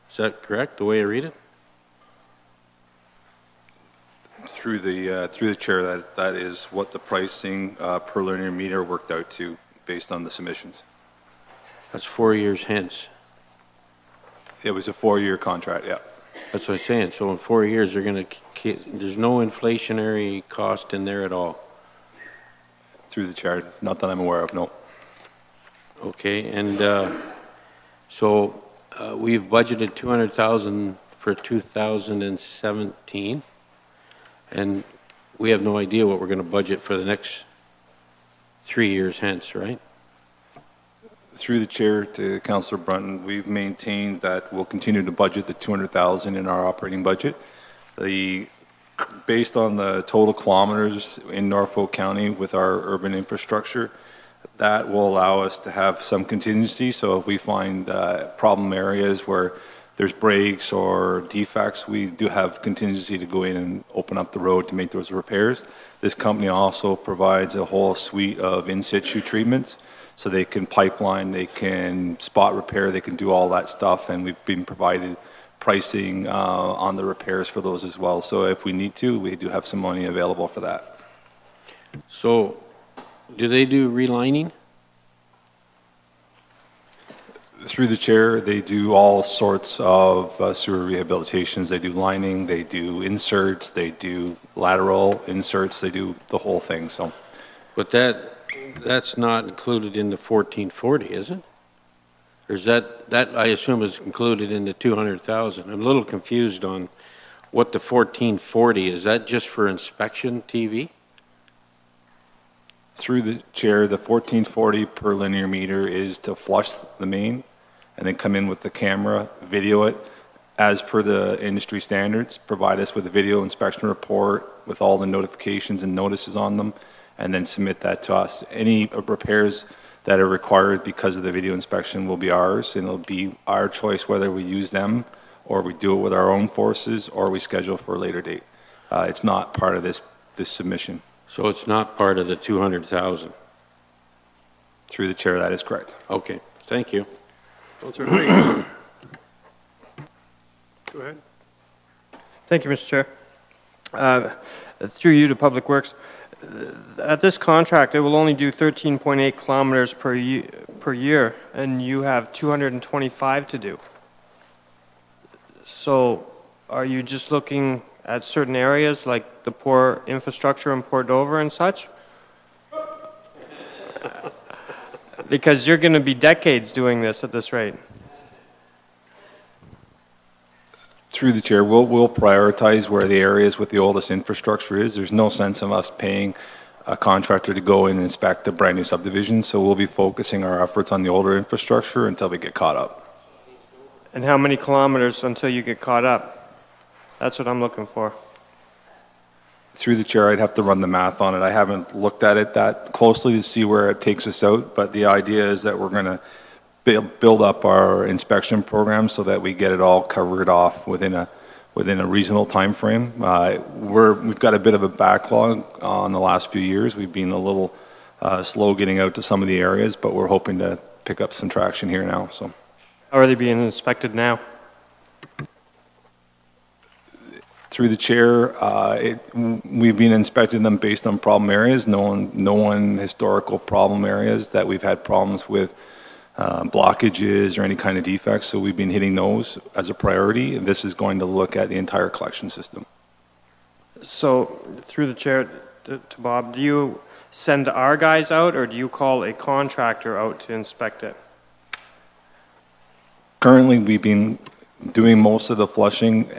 Is that correct, the way I read it? Through the chair, that is what the pricing per linear meter worked out to based on the submissions. That's 4 years hence. It was a 4-year contract, yeah. That's what I'm saying. So in 4 years, they're going to. There's no inflationary cost in there at all. Through the chair, not that I'm aware of. No. Okay, and so we've budgeted $200,000 for 2017, and we have no idea what we're going to budget for the next 3 years hence, right? Through the chair to Councillor Brunton, we've maintained that we'll continue to budget the $200,000 in our operating budget. Based on the total kilometers in Norfolk County with our urban infrastructure, that will allow us to have some contingency. So if we find problem areas where there's breaks or defects, we do have contingency to go in and open up the road to make those repairs. This company also provides a whole suite of in-situ treatments. So they can pipeline, they can spot repair, they can do all that stuff, and we've been provided pricing on the repairs for those as well. So if we need to, we do have some money available for that. So do they do relining? Through the chair, they do all sorts of sewer rehabilitations. They do lining, they do inserts, they do lateral inserts, they do the whole thing. So, but that's not included in the 1440, is it? Or is that I assume is included in the 200,000? I'm a little confused on what the 1440 is. That just for inspection TV? Through the chair, the 1440 per linear meter is to flush the main, and then come in with the camera, video it, as per the industry standards. Provide us with a video inspection report with all the notifications and notices on them, and then submit that to us. Any repairs that are required because of the video inspection will be ours, and it'll be our choice whether we use them or we do it with our own forces or we schedule for a later date. It's not part of this submission. So it's not part of the 200,000? Through the chair, that is correct. Okay, thank you. Go ahead. Thank you, Mr. Chair. Through you to Public Works. At this contract, it will only do 13.8 kilometers per year, and you have 225 to do. So are you just looking at certain areas like the poor infrastructure in Port Dover and such? Because you're going to be decades doing this at this rate. Through the chair, we'll prioritize where the areas with the oldest infrastructure is. There's no sense in us paying a contractor to go in and inspect a brand new subdivision, so we'll be focusing our efforts on the older infrastructure until we get caught up. And how many kilometers until you get caught up? That's what I'm looking for. Through the chair, I'd have to run the math on it. I haven't looked at it that closely to see where it takes us out, but the idea is that we're going to build up our inspection program so that we get it all covered off within a reasonable time frame. We've got a bit of a backlog on the last few years. We've been a little slow getting out to some of the areas, but we're hoping to pick up some traction here now. So, how are they being inspected now? Through the chair, we've been inspecting them based on problem areas, no one historical problem areas that we've had problems with. Blockages or any kind of defects, so we've been hitting those as a priority, and this is going to look at the entire collection system. So, through the chair to Bob, do you send our guys out, or do you call a contractor out to inspect it? Currently, we've been doing most of the flushing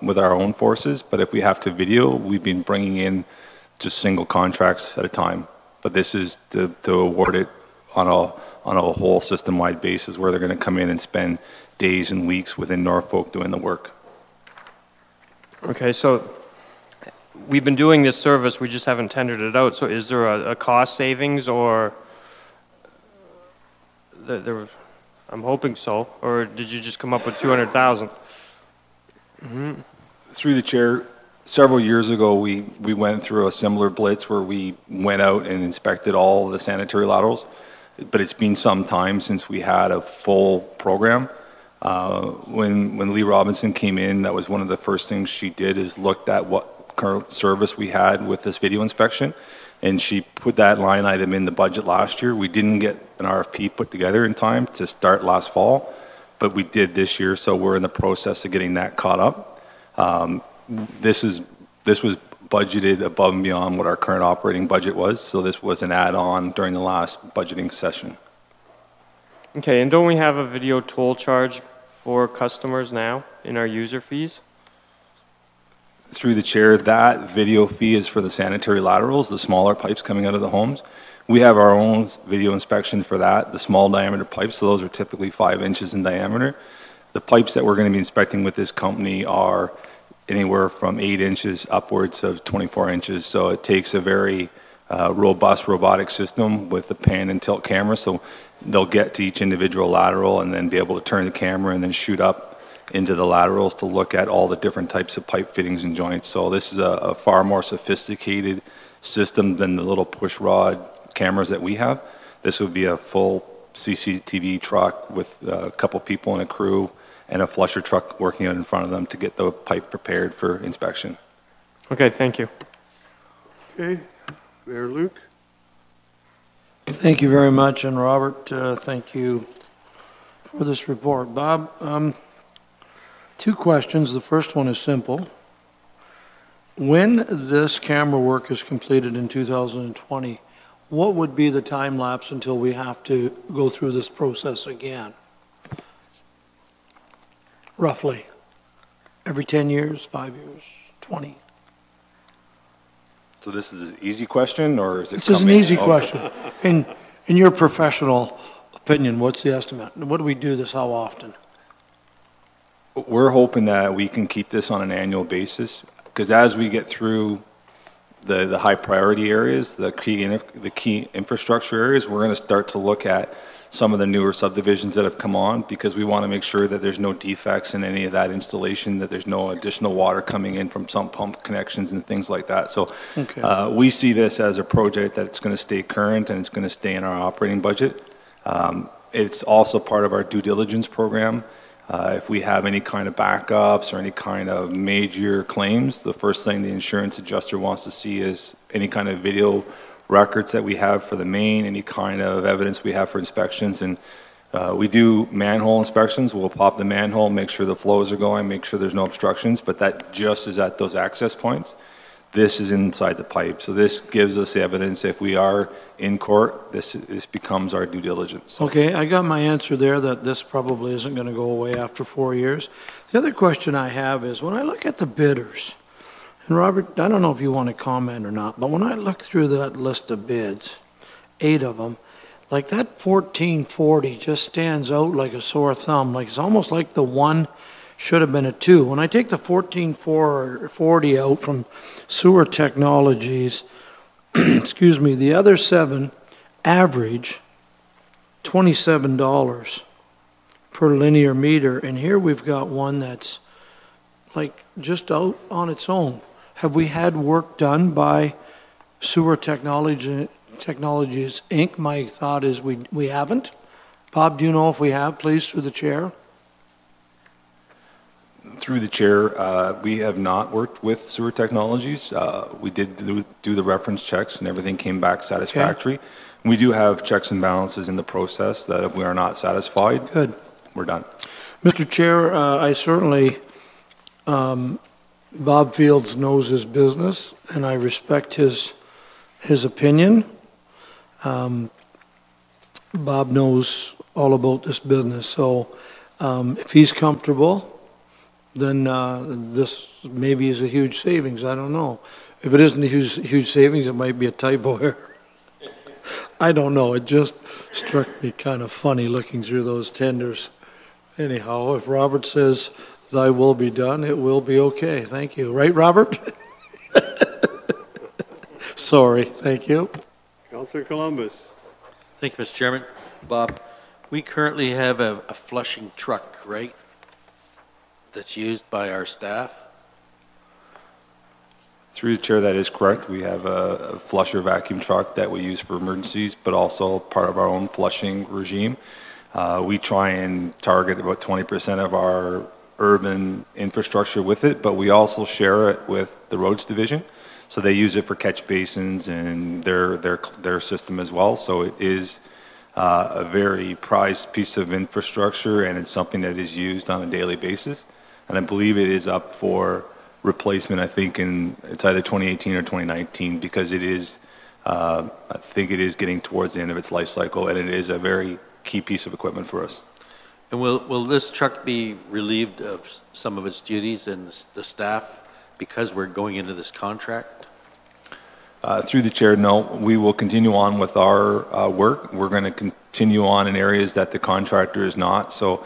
with our own forces, but if we have to video, we've been bringing in just single contracts at a time. But this is to award it on a whole system-wide basis, where they're going to come in and spend days and weeks within Norfolk doing the work. Okay, so we've been doing this service, we just haven't tendered it out. So is there a cost savings, or I'm hoping so, or did you just come up with 200,000? Mm-hmm. Through the chair, several years ago, we went through a similar blitz where we went out and inspected all the sanitary laterals. But it's been some time since we had a full program. When Lee Robinson came in, that was one of the first things she did, is looked at what current service we had with this video inspection, and she put that line item in the budget last year. We didn't get an RFP put together in time to start last fall, but we did this year, so we're in the process of getting that caught up. This was budgeted above and beyond what our current operating budget was, so this was an add-on during the last budgeting session. Okay, and don't we have a video toll charge for customers now in our user fees? Through the chair, that video fee is for the sanitary laterals, the smaller pipes coming out of the homes. We have our own video inspection for that, the small diameter pipes, so those are typically 5 inches in diameter. The pipes that we're going to be inspecting with this company are anywhere from 8 inches upwards of 24 inches. So it takes a very robust robotic system with a pan and tilt camera. So they'll get to each individual lateral and then be able to turn the camera and then shoot up into the laterals to look at all the different types of pipe fittings and joints. So this is a far more sophisticated system than the little push rod cameras that we have. This would be a full CCTV truck with a couple people in a crew and a flusher truck working out in front of them to get the pipe prepared for inspection. Okay, thank you. Okay, Mayor Luke. Thank you very much, and Robert, thank you for this report. Bob, two questions. The first one is simple. When this camera work is completed in 2020, what would be the time lapse until we have to go through this process again? Roughly, every 10 years, 5 years, 20. So this is an easy question, or is it? This is an easy question. In your professional opinion, what's the estimate? What do we do this? How often? We're hoping that we can keep this on an annual basis, because as we get through the high priority areas, the key infrastructure areas, we're going to start to look at some of the newer subdivisions that have come on, because we want to make sure that there's no defects in any of that installation, that there's no additional water coming in from sump pump connections and things like that. So okay. We see this as a project that's going to stay current and it's going to stay in our operating budget. It's also part of our due diligence program. If we have any kind of backups or any kind of major claims, the first thing the insurance adjuster wants to see is any kind of video records that we have for the main, any kind of evidence we have for inspections. And we do manhole inspections. We'll pop the manhole, make sure the flows are going, make sure there's no obstructions, but that just is at those access points. This is inside the pipe. So this gives us the evidence. If we are in court, this becomes our due diligence. Okay, I got my answer there that this probably isn't going to go away after 4 years. The other question I have is when I look at the bidders, and Robert, I don't know if you want to comment or not, but when I look through that list of bids, 8 of them, like that 1440 just stands out like a sore thumb. Like it's almost like the one should have been a 2. When I take the 1440 out from Sewer Technologies, excuse me, the other 7 average $27 per linear meter, and here we've got one that's like just out on its own. Have we had work done by Sewer Technologies Inc.? My thought is we haven't. Bob, do you know if we have, please, through the chair? Through the chair, we have not worked with Sewer Technologies. We did do the reference checks and everything came back satisfactory. Okay. We do have checks and balances in the process that if we are not satisfied, good, we're done. Mr. Chair, I certainly, Bob Fields knows his business and I respect his opinion. Bob knows all about this business, so if he's comfortable, then this maybe is a huge savings. I don't know. If it isn't a huge savings, it might be a typo error. I don't know. It just struck me kind of funny looking through those tenders. Anyhow, if Robert says, thy will be done, it will be okay. Thank you. Right, Robert? Sorry. Thank you. Councillor Columbus. Thank you, Mr. Chairman. Bob, we currently have a flushing truck, right? That's used by our staff? Through the chair, that is correct. We have a flusher vacuum truck that we use for emergencies, but also part of our own flushing regime. We try and target about 20% of our urban infrastructure with it, but we also share it with the roads division. So they use it for catch basins and their system as well. So it is a very prized piece of infrastructure, and it's something that is used on a daily basis. And I believe it is up for replacement, I think, in it's either 2018 or 2019, because it is, I think it is getting towards the end of its life cycle, and it is a very key piece of equipment for us. And will this truck be relieved of some of its duties and the staff because we're going into this contract? Through the chair, no. We will continue on with our work. We're going to continue on in areas that the contractor is not. So.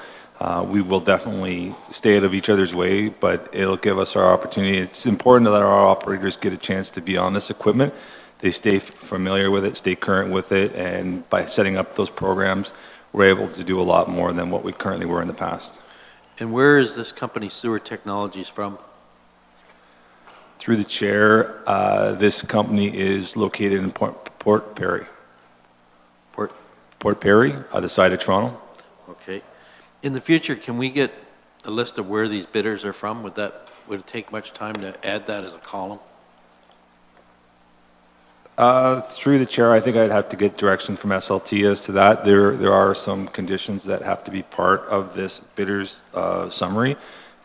We will definitely stay out of each other's way, but it'll give us our opportunity. It's important that our operators get a chance to be on this equipment. They stay familiar with it, stay current with it, and by setting up those programs, we're able to do a lot more than what we currently were in the past. And where is this company, Sewer Technologies, from? Through the chair, this company is located in Port Perry. Port Perry, other side of Toronto. Okay. In the future, can we get a list of where these bidders are from? Would it take much time to add that as a column? Through the chair, I think I'd have to get direction from SLT as to that. There are some conditions that have to be part of this bidder's summary.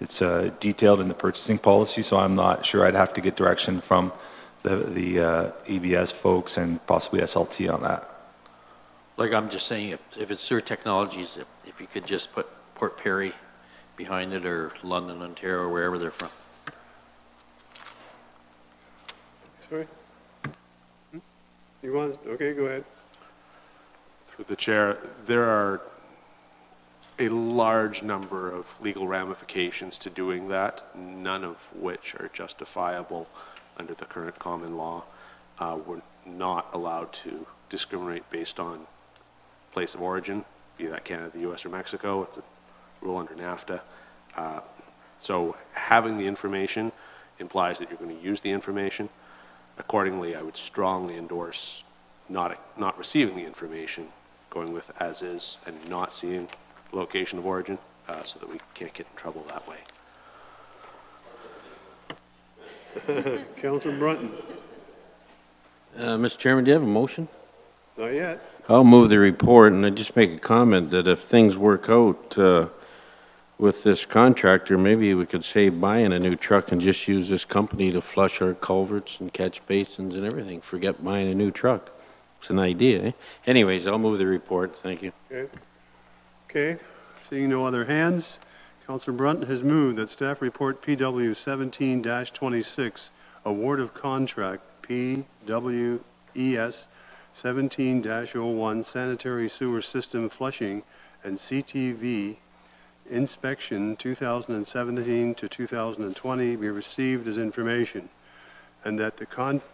It's detailed in the purchasing policy, so I'm not sure. I'd have to get direction from the EBS folks and possibly SLT on that. Like I'm just saying, if it's Sewer Technologies, if you could just put Port Perry behind it, or London, Ontario, or wherever they're from. Sorry? You want, okay, go ahead. Through the chair, there are a large number of legal ramifications to doing that, none of which are justifiable under the current common law. We're not allowed to discriminate based on place of origin, be that Canada, the US, or Mexico. It's a rule under NAFTA. So having the information implies that you're going to use the information. Accordingly, I would strongly endorse not receiving the information, going with as is, and not seeing location of origin, so that we can't get in trouble that way. Councilor Brunton. Mr. Chairman, do you have a motion? Not yet. I'll move the report, and I just make a comment that if things work out with this contractor, maybe we could save buying a new truck and just use this company to flush our culverts and catch basins and everything. Forget buying a new truck. It's an idea, eh? Anyways, I'll move the report. Thank you. Okay. Okay. Seeing no other hands, Councillor Brunt has moved that staff report PW17-26, award of contract PWES-17-01, sanitary sewer system flushing and CTV inspection 2017 to 2020 be received as information, and that the contract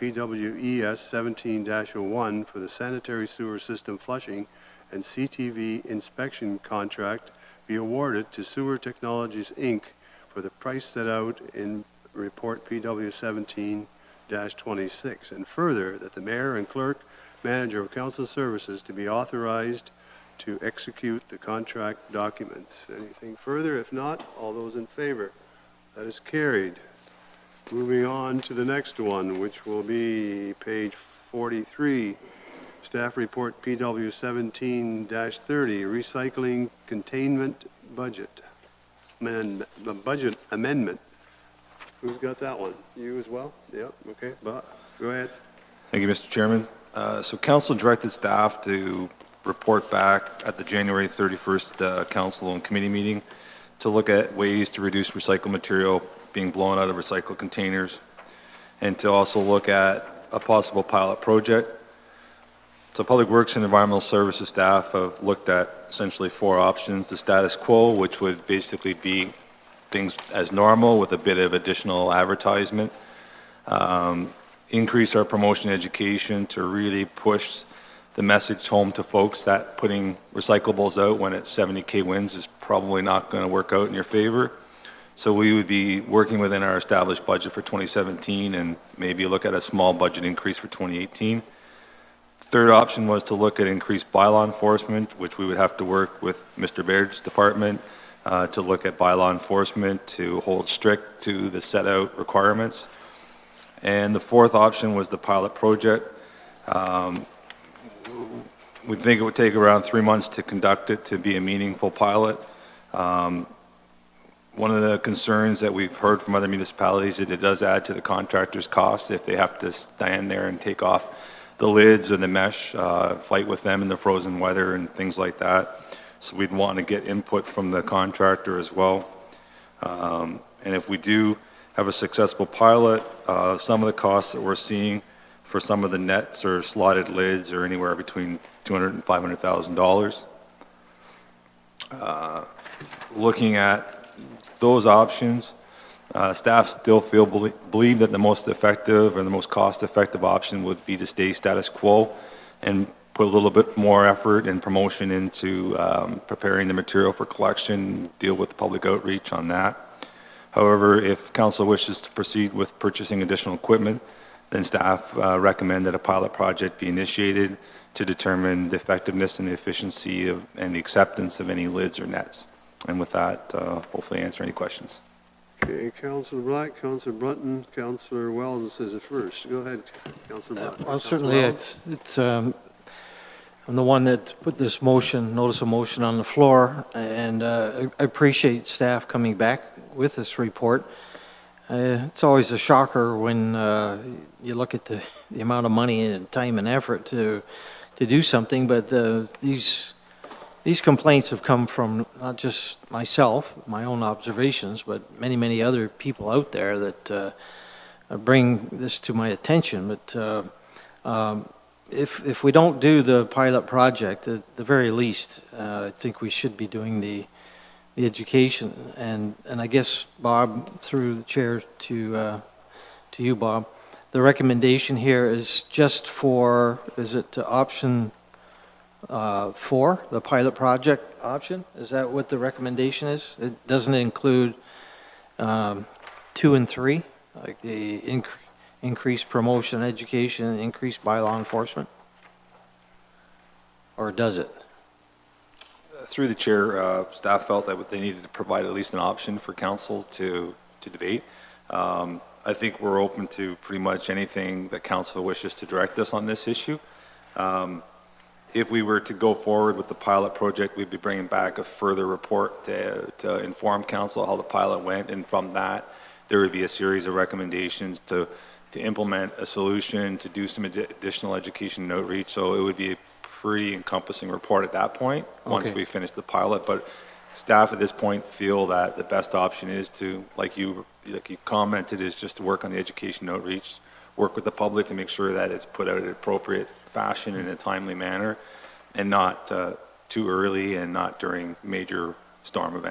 PWES-17-01 for the sanitary sewer system flushing and CTV inspection contract be awarded to Sewer Technologies Inc. for the price set out in report PW17-26, and further that the mayor and clerk manager of council services to be authorized to execute the contract documents. Anything further? If not, all those in favor? That is carried. Moving on to the next one, which will be page 43, staff report PW17-30, recycling containment budget. The budget amendment. Who's got that one? You as well? Yeah, okay, but go ahead. Thank you, Mr. Chairman. So council directed staff to report back at the January 31st council and committee meeting to look at ways to reduce recycled material being blown out of recycled containers, and to also look at a possible pilot project. So Public Works and Environmental Services staff have looked at essentially four options. The status quo, which would basically be things as normal with a bit of additional advertisement. Increase our promotion education to really push the message home to folks that putting recyclables out when it's 70K wins is probably not going to work out in your favor. So we would be working within our established budget for 2017 and maybe look at a small budget increase for 2018. Third option was to look at increased bylaw enforcement, which we would have to work with Mr. Baird's department to look at bylaw enforcement to hold strict to the set out requirements. And the fourth option was the pilot project. We think it would take around 3 months to conduct it to be a meaningful pilot. One of the concerns that we've heard from other municipalities is that it does add to the contractor's costs if they have to stand there and take off the lids or the mesh, fight with them in the frozen weather and things like that. So we'd want to get input from the contractor as well. And if we do have a successful pilot, some of the costs that we're seeing for some of the nets or slotted lids are anywhere between $200,000 and $500,000. Looking at those options, staff still believe that the most effective or the most cost-effective option would be to stay status quo and put a little bit more effort and promotion into preparing the material for collection, deal with public outreach on that. However, if council wishes to proceed with purchasing additional equipment, then staff recommend that a pilot project be initiated to determine the effectiveness and the efficiency of, and the acceptance of any lids or nets. And with that, hopefully answer any questions. Okay, Councillor Black, Councillor Brunton, Councillor Wells is it first. Go ahead, Councillor Black. Well, certainly I'm the one that put this motion, notice of motion on the floor, and I appreciate staff coming back with this report. It's always a shocker when you look at the amount of money and time and effort to do something, but these complaints have come from not just myself, my own observations, but many other people out there that bring this to my attention. But if we don't do the pilot project, at the very least, I think we should be doing the education. And I guess, Bob, through the chair to you, Bob, the recommendation here is just for, is it option 4, the pilot project option? Is that what the recommendation is? It doesn't include 2 and 3, like the increased promotion, education, and increased bylaw enforcement? Or does it? Through the chair, staff felt that they needed to provide at least an option for council to debate. I think we're open to pretty much anything that council wishes to direct us on this issue. if we were to go forward with the pilot project, we'd be bringing back a further report to inform council how the pilot went, and from that there would be a series of recommendations to implement a solution, to do some additional education and outreach. So it would be a pretty encompassing report at that point, once we finish the pilot. But staff at this point feel that the best option is to, like you commented, is just to work on the education outreach, work with the public to make sure that it's put out in an appropriate fashion in a timely manner, and not too early and not during major storm events.